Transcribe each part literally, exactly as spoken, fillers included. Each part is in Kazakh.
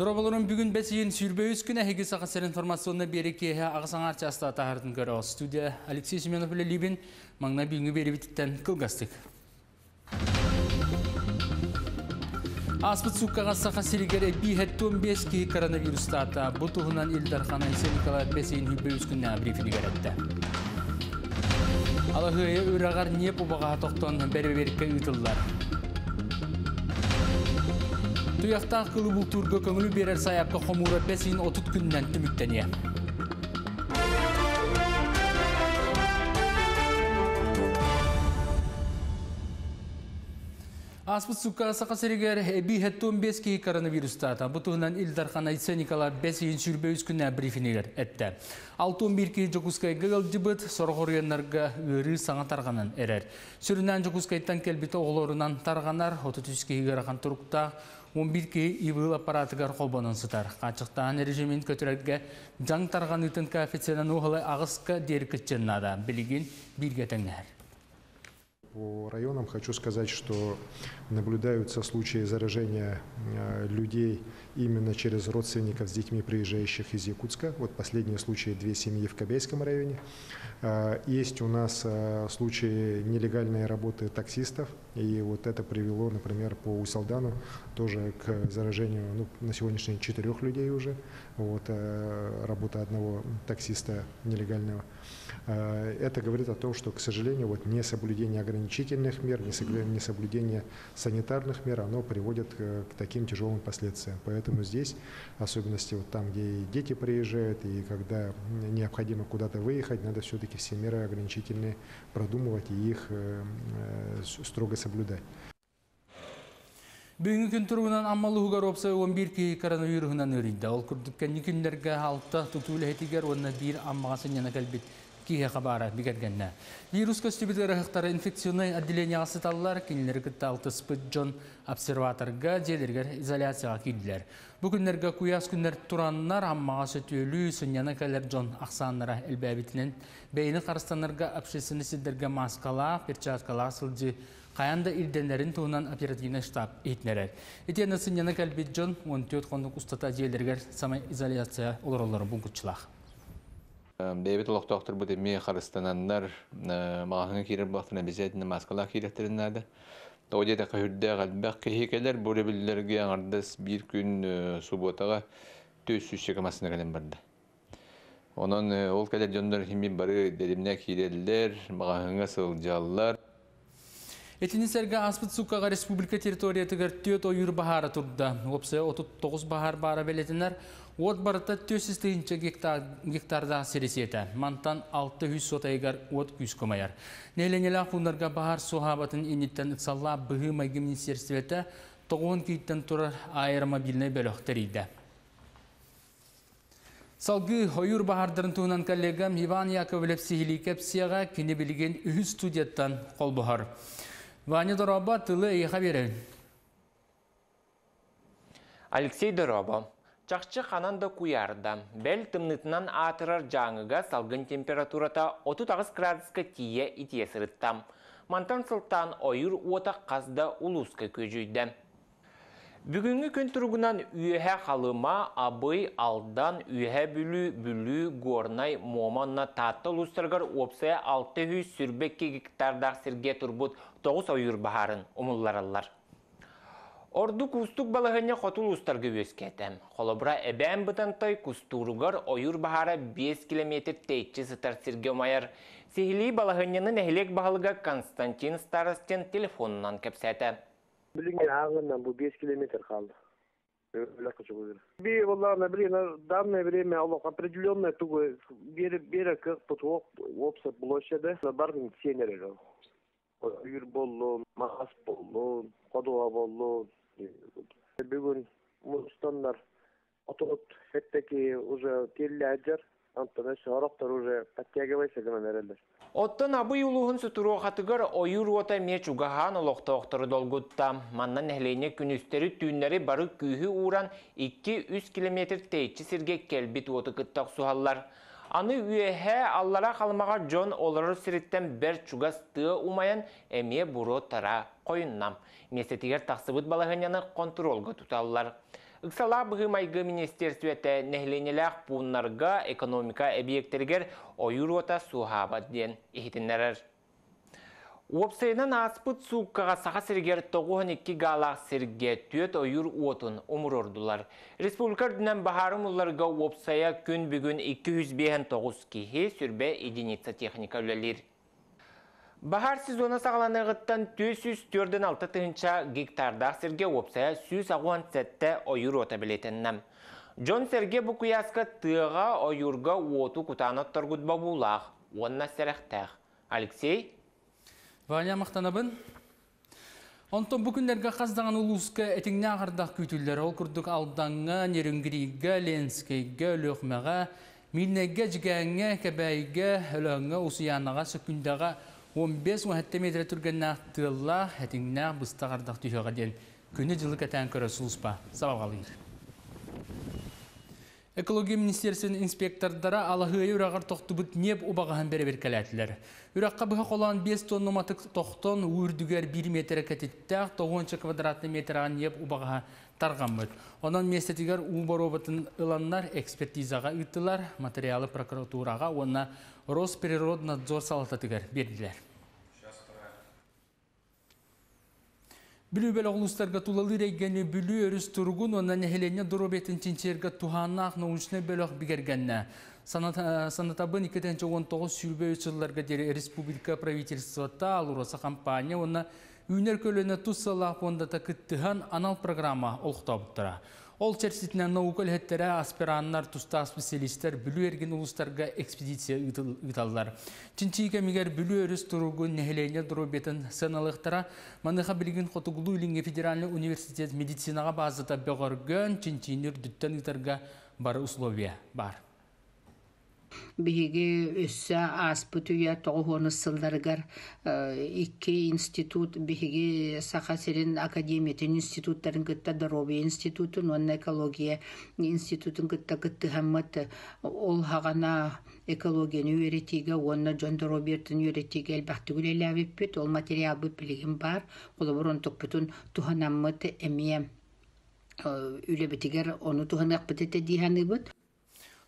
Дорогой бүгін бәсейін сүйірбеуіз күні әйгі сақасыр информационына бері кейі ағасан артиасты атағырдың көрі осы студия Алексей Семенов білі Либин маңына бүйінгі бері бітіктен қылғастық. Аспыт сұққаға сақа серігері би-хеттон бес кейі коронавируста ата бұтығынан елдархан Айсен Николаев бәсейін үйбеуіз күніне брифинг әріпті. Алығыға өрағар не бұбаға тоқтан бәрі-берікке үйтілділар. Туяктах кылы бұл турғы көңілі берер саяпқа қомура бәсейін отыт күннен түміктене. Аспыт сұққаға сақа серігер би-хеттон бес кейі коронавируста ата бұтығынан Эльдархан Айтсе Николай бәсейін жүрбеуіз күнне брифинегер әтті. алтон бир кейі Жокускай ғығыл жібіт сорғырғырғырға өрі саңа тарғанын әрер. Сүрінен Жокускайттан кәлбеті оғыларынан тарғанар, отытүс он бирге ивыл аппаратыгар қолбанын сұтар. Қачықтан режимін көтірәтге жаң тарған үтін коэффициентін оғылай ағысқа деркітченін ада. Білеген бірге тәңнәр. По районам хочу сказать, что наблюдаются случаи заражения людей именно через родственников с детьми, приезжающих из Якутска. Вот последние случаи две семьи в Кабейском районе. Есть у нас случаи нелегальной работы таксистов. И вот это привело, например, по Усалдану тоже к заражению ну, на сегодняшний день четырех людей уже. Вот, работа одного таксиста нелегального. Это говорит о том, что, к сожалению, вот несоблюдение ограничительных мер, несоблюдение санитарных мер, оно приводит к таким тяжелым последствиям. Поэтому здесь, особенности вот там, где и дети приезжают, и когда необходимо куда-то выехать, надо все-таки все меры ограничительные продумывать и их строго соблюдать. Бүгінгі күн тұрғынан аммалы ғығар опсай он бир кей коронавирғынан өрейді. Ол күрдіккені күндерге алты тұтулы әтігер, онына бір аммағасын яна кәлбет кейі қабара бігергенне. Вирус көстебетгер әқтары инфекционай әдделені асыталылар, кенілергі талты спыт жон обсерваторға, делергер изоляцияға келділер. Бүгіндерге күйас күндер тұранынар аммағасы түйелі үсін яна кәлер жон ақсанынара әлбәбетінен бәйіні қарыстанырға әпшесіні сіздерге маскала, перчаткала сылды Қаянда үлденлерін туынан оперативіне штаб етінерер. Етені сынені кәлбет жон он төрт қондық ұстата жиелергер самай изоляция олар-олары бұңғытшылақ. Бейбет ұлықтақтыр бұд еме қарыстанандар мағағын керіп бақтына безетіні маскалақ керектерінлерді. Оде тәкі үрді қалбақ кейекелер бөрі білілерге аңырдас бір күн субботаға төс үш шекамасына кәлем барды. Оның ол кәлер жондар химей бары дәдіміне керелдер, мағағынға сылжалылар. Этинисерге аспыт суккаға республика территориятығыр төт ойыр бағары тұрды. Опсы отыз тоғыз бағар бары бәлетінер, от барыта төсістігінші гектарда сересеті. Мантан алты жүз сотайғар от күз көмайар. Нәйленелі ақуындарға бағар суғабатын енеттен ұқсалла бұғы майғы министерсеті тоғын кейттен тұрар аэромобиліне бөліқтірейді. Салгы ойыр бағардырын туынан коллегам Иван Яковлев сихиликепсияға кені білген үхі студияттан қол бұғар. Ваня Дороба, тылы и хабирин. Алексей Дороба. Чахчы хананда куярда. Бел тымнытынан атырар жаңыға салгын температурата отыз градуска тие и тесірітті. Мантан сылтан ойыр отақ қазда улуска көжуйді. Бүгінгі күн тұрғынан үйе қалыма абый алдан үйе бүлі бүлі горнай моманна татты лустырғыр опсая алты жүз сүрбекке гектардақ сірге тұрбуд тоғыз ойыр бағарын ұмылларалар. Орды күстік балығыне қоту лустырғы өскеті. Қолыбыра әбән бұтантай күстуруғыр ойыр бағара бес километр тәйтші сытар сірге майыр. Сихили балығыненің әхілек бағылыға Константин Старостин телефонынан кәпсәті. Билигин ағынан бұл бес километр қалды. Би оларына біріне данное время определенное тугой берег тұтуық опсы площади барын сенерер. Үйір болуын, мағас болуын, қодуға болуын. Бүгін мұстандар ұтығыт әттеки уже телі әджер. Антон Шарохтар уже подтягивайся к нам эрелер. Оттан абый улуғын сұтыру қатығыр ойыр ота мечуғаған ұлықты оқтыры долғытта. Маннан әхлейіне күністері түйінлері бары күйі уран екі жүз километр тәйтші сірге кәлбет оты күттақ суғалар. Аны үйе аллара қалмаға жон олары сіреттен бәр чуғастығы ұмайын әме бұру тара қойыннам. Месетігер тақсыбыт балағыняны контролға тұталылар. Иксалабгы майгы министерстве те нехленелях пуннарга экономика объектергер ойурвата сухабадден ихтиннерер. Уопсейнан аспыт суккаға саха сергер тоғуын екі галақ серге түйет ойыр уотын умрордулар. Республикар дүнен бағарымыларға уопсая күн бүгін двести бес кейі сүрбе единица техника үлелер. Бағар сезона сағаланығыттан түйе жүз төрт алты тыңча гектардақ серге уопсая сүз ағуан сәтті ойыр ота білетіннім. Джон Серге Букьяска тыға ойырға уоту күтанат тұргудба бұлақ, онна сәріқтәқ. Алексей? Ваня Махтанабын. Антон Букьяска қаздаған улуска әтіңне ағардақ күйтілдер. Ол күрдік алданға, Нерінгриге, Ленскейге, Лөхмеға, Милнеге, Жігәңе, Кәбәйге, Өліңе, Усиянаға, Сөкіндаға он бес он жеті метр түрген ақтыла әтіңне бұстағардақ түйеға ден. Күні жылы кәтән көрі сұлыспа. Сабағалыр. Экология министерствен инспектордара алахы үрағар тоқты бұд неп ұбағахан бәрі-бер кәләтілер. Үраққа бұға қолан бес тонны матық тоқтын үрдігер бір метр кәтеттәқ, тоғыншы квадратны метр аған неп ұбағаха тарған бұд. Онан местетігер ұбар обатын ұланнар экспертизаға үттілер, материалы прокуратураға, онына Росприроднадзор салататығар берділер. Бүлібел оғылыстарға тулалы рейгені бүлі өріс тұрғын, онан әхелене дұробетін тенчерге туханна ақна үшіне бөліқ бігергенне. Санатабын екі мың он тоғыз сүлбе үшілларға дері республика правительствата алураса кампания, онна үйнер көліне тұссала қондата күттіған анал программа олқыта бұттыра. Ол чәрсетінен наукал әттері аспираннар, тұста специалистер бүлі өрген ұлыстарға экспедиция ұйталдар. Чинчейке мегер бүлі өріс тұрғын нәхелейне дұробетін сыналықтыра, маңдыға білген қотығылу үлінге Федеральный университет медицинаға базыда бөғірген чинчейнер дүттен ұйтарға бар ұсловия бар. Биге өссе аспытуя тоғоны сылдаргар ике институт биге сахасерин академиятын институттарын гытта дороби институтын онна экология институтын гытта гытты хаммат ол хагана экологияны үйретиге онна Джон Доробертын үйретиге элбахты гүлеләвіп бет ол материал бүпілігім бар қолабырон тұқпытын туханаммат әме үлебетігер оны туханақ бітеті дейханы бұд.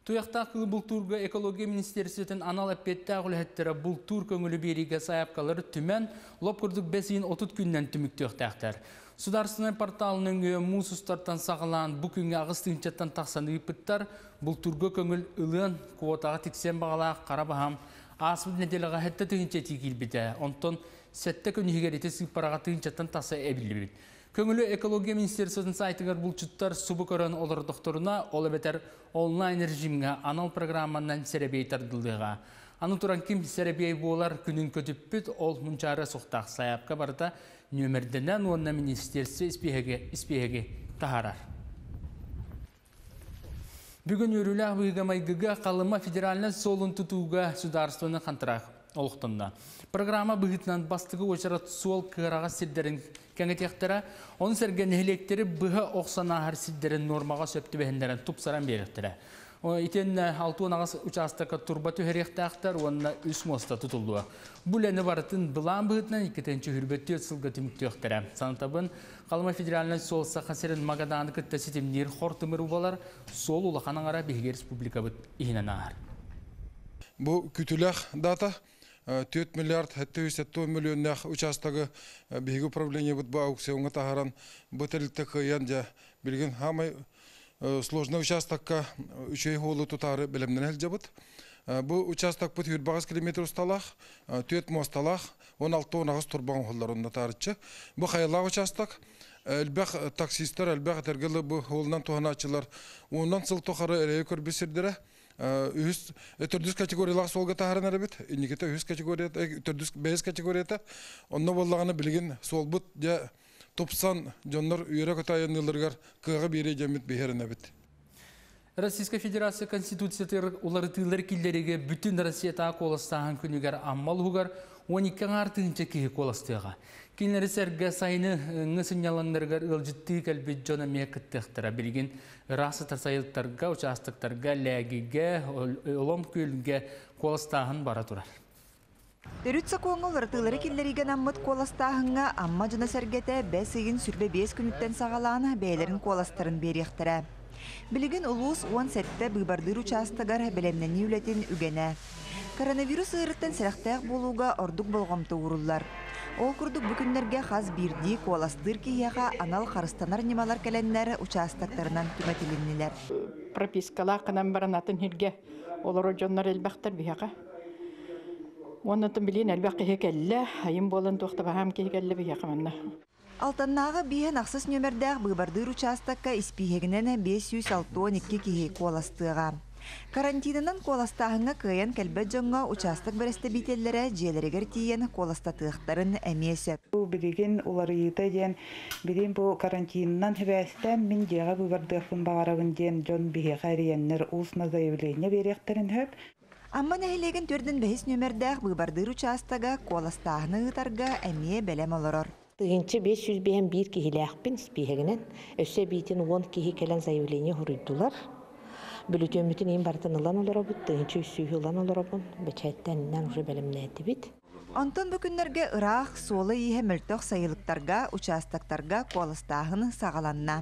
Туяктах бұл турға экология министерсетін анал әппетті әғілеттері бұл тур көңілі береге саяпқалары түмен лоп күрдік бәсейін отыз күннен түмік төқтәқтер. Сударсынай порталының мұсыстартан сағылан бұл күнгі ағыстың чаттан тақсаны үйпіттар бұл турға көңіл үлін куотаға тексен бағала қарабағам асып неделіға әтті түгінші тегілбеді. Онтон сәтті көнігер етесік параға түгіншаттан таса әбілбеді. Көңілі экология министерсінің сайтығар бұлчыттар сұбы көрін олар докторына олы бәтер онлайн режимге анал программаннан сәребей тардылдыға. Аны тұран кім сәребей болар күнін көтіп бүт ол мұнчары соқтақ саяпқа барда нөмірдінен онына министерсі іспейеге тағарар. Бүгін өрілі бұйғамайгыға қалыма федераліне солын тұтуға сударствыны қантырақ. Олықтында. Программа бұғытынан бастығы өшірат суал қығыраға сілдерін кәңетектері, оның сәрген әлектері бұғы оқсан ағар сілдерін нормаға сөпті бәхіндерін тұпсаран беріктері. Итен алты он ағас участыққа турба төхеректі ақтар, онына үш моста тұтылды. Бұл әні барытын бұлан бұғытынан екетенші үрбетті өтсілгі түмікті өқтері. Санатабын қалыма федералінің сол сақасерін мағаданды күтті сетемдер қортымыр ұбалар, сол ұлақанаңара бейге республика бұт иғынан ағар. Бұл күтіләқ дата. төрт миллиард сто миллионнах участага биги управление бут бауксе унга тагаран бутелтек янжа билген хамай сложный участакка үчөй холу тутары билемден элжебут. Бу участак бут жүз километр усталах, төрт мосталах, он алты тоннагыз турбан холлар онда тарычы. Бу хайла участак. Әлбәқ таксистер, әлбәқ тергелі бұл олынан туғаначылар. Ондан сыл тоқары әрейі көрбесердері. Түрдіз категориялағы солға тағарын әрбет. Инекеті түрдіз бәйіз категорията. Онына болағаны білген сол бұд топсан жонлар үйері көтайын елдергер кығы бере жемет бейерін әбет. Российская Федерация Конституциятыр олары тылдар келдеріге бүтін Россия тағы қоластағын күнігер аммал ғуғар он екі артынша кейі қоластыға. Кинлер сәрге сайны сыняландырғар үлжітті кәлбет жона мекіттіқтіра білген расы тарсайылттарға, участықтарға, ләгіге, олом көлге қолыстағын бара тұрар. Төрүт сакуоңол ыртылары келлереген аммыт коластағыңа амма жына сәргеті бәсігін сүрбе бес күніттен сағаланы бәйлерін коластарын беректірі. Білігін ұлыс он сәтті бұйбардыр участығар білемнені үлетін үгені. Коронавирус ұйырыттен сәріқтәқ болуға ордық болғымты ұрылар. Ол күрдік бүкіндерге қаз бірді коластыр кейеға анал қарыстанар немалар кәләнлері участықтарынан түмәтілінілер. Пропискала қынан баранатын елге олар өжонлар әлбәқтір бияға. Он это блин, альбаки хекелле, а им болен тохта бахамки хекелле бихакамна. Алтаннага биен ахсас нюмердах бывардыр участка испигенене бесью салтоник кики коластыга. Карантиннан коластагынга кыен кэлбэджонга участок берестебителлере желерегер тиен коластатыктарын эмесе. Бу билген улар итеген билин бу карантиннан хебестен мин жага бывардырын багарагын ден жон бихакариеннер усна заявление беректерин хөп. Амман әйлеген төрден бәхес нөмірдәқ бұйбардыр участаға қоластағыны ұтарға әме бәлем олырыр. Үгінші бес жүз бәйін бір кейілі әқпен спейгінен, өсі бейтін он кейі кәлін заявлені ғұрыйдылар. Бүліт өмітін ең бардын ұлан олыры бұд, үгінші үсі ұлан олыры бұд, бәчәйттәнінен ғұры бәлімін әді бет. Антон бүкіндерге ұрақ, солы ехе мүлтіқ сайылықтарға, участақтарға қоластағыны сағаланна.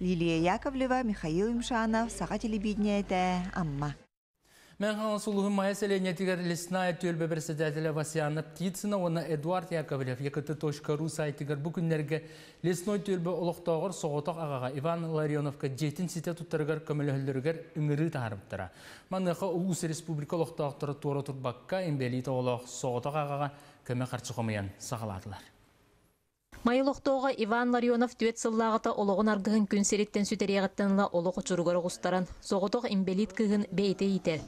Лилия Яковлева, Михаил Имшанов, Саха телебидениеде Амма. Мехал Сулух Маяселя, Эдуард Лесной, тюрьбе председателя Васяна Птицына, он Эдуард Яковлев, Якуты.ру сайты Гарбукунерге, Лесной тюрьбе Олохтогор, Соготок Агага, Иван Ларионов, Джейтин Ситету Таргар, Камелюхельдергер, Ингрид Армтера. Манеха Оуус Республика Олохтогор, Тура Турбакка, Имбелита Олох, Соготок Агага, Камехарцухомиян, Сахалатлар. Майылықтауға Иван Ларионов түйет сыллағыта олығын арғығын күн сереттен сөтерегіттенла олығы чүргар ұғыстаран. Соғытық имбелит күгін бейті етер.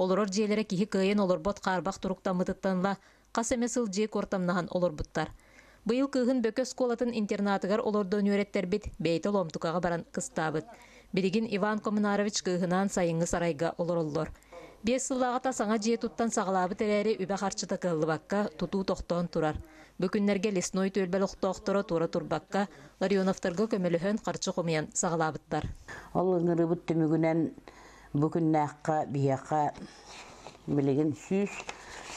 Олырыр желері кейі көйен олыр бұт қарбақ тұрықта мұтыттанла, қасымесіл жек ортамнаған олыр бұттар. Бұйыл күгін бөкөз қолатын интернатығар олырды өнереттер бет бейті ломтықаға баран қыстабыт. Береген Иван Коммунарович күгінан сайыңы сарайға олырылыр. Бес сыллағыта саңа жие тұттан сағылабы тәрәрі үбә қарчыта кылыбаққа тұту тоқтан тұрар. Бүкіндерге Лесной төлбәл ұқтақтыра тұра тұрбаққа Ларионовтарға көміліхін қарчы қомиян сағылабыттар. Ол ұңыры бұтты мүгінен бүкінне аққа, бияққа білеген сүйіз,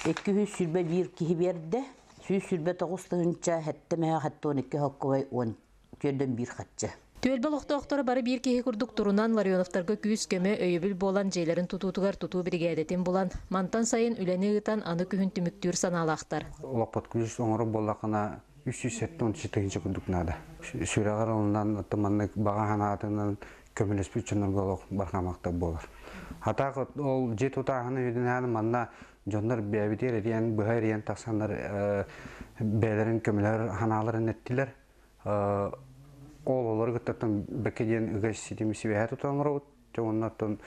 екі сүйіз сүрбе бір кейі берді. Сүйіз сүрбе тоғыстығынша әтті мәға қатты он екі хаққывай он көрден бір қатшы. Төлбәл ұқтақтары бары бір кейі күрдік тұрынан Ларионовтарға күйіз көмі өйебіл болан жейлерін тұтутығар тұту біргедетін болан. Мантан сайын үләне ғытан аны күхін түміктір саналақтар. Лапат күзіс оңыры болақына үш жүз сәттен он жеті күрдік нады. Сүйрағар олынан ұттыманны бағаған атынан көмілеспі үшінір болық барқамақта болар. Атақ ол жет ұтағыны өйдінәнім анна жондар бәбетер әрен, бұғай әрен тақсандар бәлерін көмілер ханаларын әттілер. Ол оларғыттан бәкеден үгәш сетемесі бәйәт ұтанғыр ұт, жоғыннаттан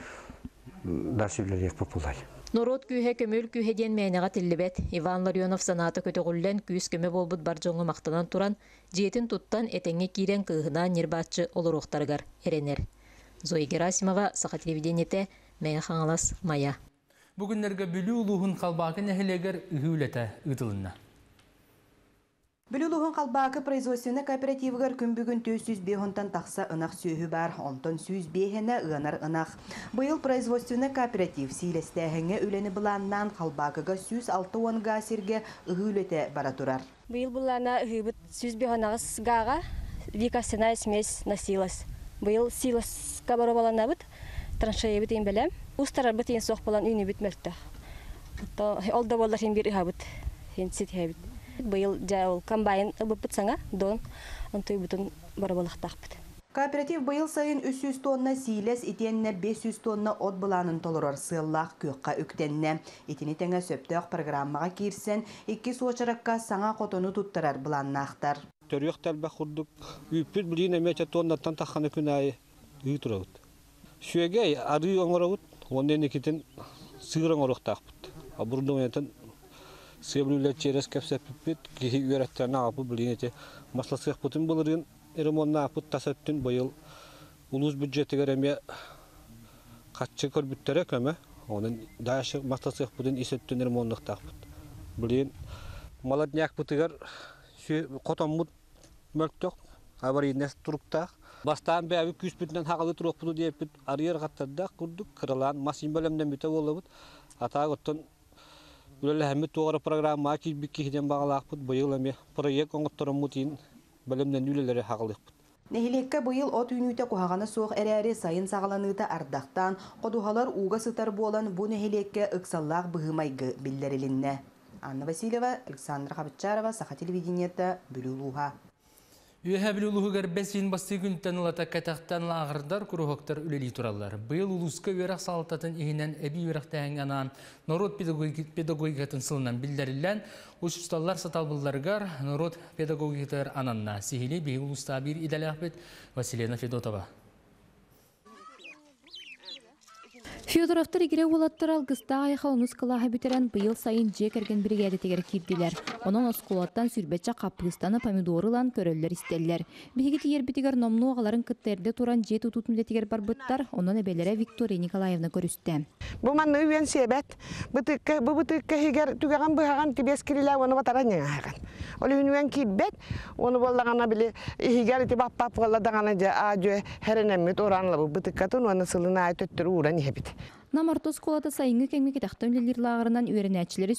даршевлер еқпі пұлай. Нұрот күйе көміл күйеден мәйнеға тілібет. Иван Ларионов санаты көтіғілден күйіс көмі болбыд бар жоңы мақтанан тұран, жетін тұттан әтенге кейден күйіна нербатшы олар ұқтарғар әренер. Зои Герасимова, Саха телевидениеде мәйін қаңылас Мая. Бүгіндерге бүлі ұлығын қалбағын әхелегер үгілеті ұтылынна. Бүлілуғын қалбағы производствені кооперативігер күнбігін төсіз бейхонтан тақса ынақ сөйі бар, онтан сөйіз бейхені ұғанар ынақ. Бұйыл производствені кооператив сейлестәңі үлені бұланнан қалбағыға сөйіз алты онға серге ұғылеті бара тұрар. Бұйыл бұлана ұғыбыт сөйіз бейхонағы сығаға века сена әсмес насилас. Бұйыл силас қабару балана бұд, траншайы бұд ең бәлем. Ұстарар бұд ең соқ болан үйіні бұд мөлтті. Олда болар ең бір ұға бұд, ең сет ұға бұд. Был дел комбайн обыпцана дон, он той бутон барабалах тахпит. Кооператив был сайын үс жүз тонна силес, итенне бес жүз тонна от баланын толорор сыллах көкка үктенне. Итени теңе сөптөк программага кирсен, икки суочаракка саңа котону туттарар буланнахтар. Төрөк талба курдук, үпүт билине мече тоннаттан таханы күнай үйтүрөт. Шүегей ары оңорот, онден китен сыгран орок тахпит. Абурдументен Себілілер черес кәпсәп бітпет, кейі үйрәттәріні апы білінеті. Масласық бұтын болырын, әрімонна апы тасаптын бойыл. Улыз бюджеті кереме қатшы көрбіттері көмі. Оның дайшық масласық бұтын есептін әрімоннықтақ бұт. Білін, маладняқ бұтығар қотан бұт мөлттіқ, аварийнес тұрыптақ. Бастан бәуі күз бүтінен хағылы тұрық бұты деп бүт. Арияр қаттардақ күрдік, қырылан, масин бөлімден бүті болы бұт. Атағы ұттын Нехилекке быйыл от үйнүйте кухаганы суох эрээри сайын сагаланыта ардахтан, кодухалар уга сытар болан бу нехилекке ыксаллах быгымайгы билдерилинне. Анна Василева, Александра Хабытчарова, Саха телевидениета, Бюлюлуга. Үйэхэ Бюлюлугар бэсин басты күнтэнылата кэтахтан лағырдар күрухоктар үлэлий туралар. Быйыл улуска үйэрэх салтатын ихинэн эби үйэрэх тэхэнганан народ педагогикатын сылынан билдерилэн, учусталлар саталбылдаргар народ педагогикатар ананна. Сихили бей улуста бир идалахбет Василий Фидотова. Федоровтар игре улаттырал гыстаа яха унускалаха бүтерен быйыл сайын жекерген бригады тегер кирдилер. Онон оскулаттан сүрбетча капкыстаны помидорылан көрөллөр истеллер. Биги тегер битигер номну агаларын кыттерде туран жету тутмле тегер барбыттар, онон эбелере Виктория Николаевна көрүстө. Бу манны үйен себет, бытыкка бытыкка хигер түгаган быгаган кебескириле оны батаран янгаган. Ол үйнүен китбет, оны боллагана биле хигер тибап папгалладагана ажы херенемит оранла бу бытыккатын оны сылына айтөттүр уран хебит. Намартосколата сайынгы кеңмеке тахтамлелер лағырынан үйренәтшілері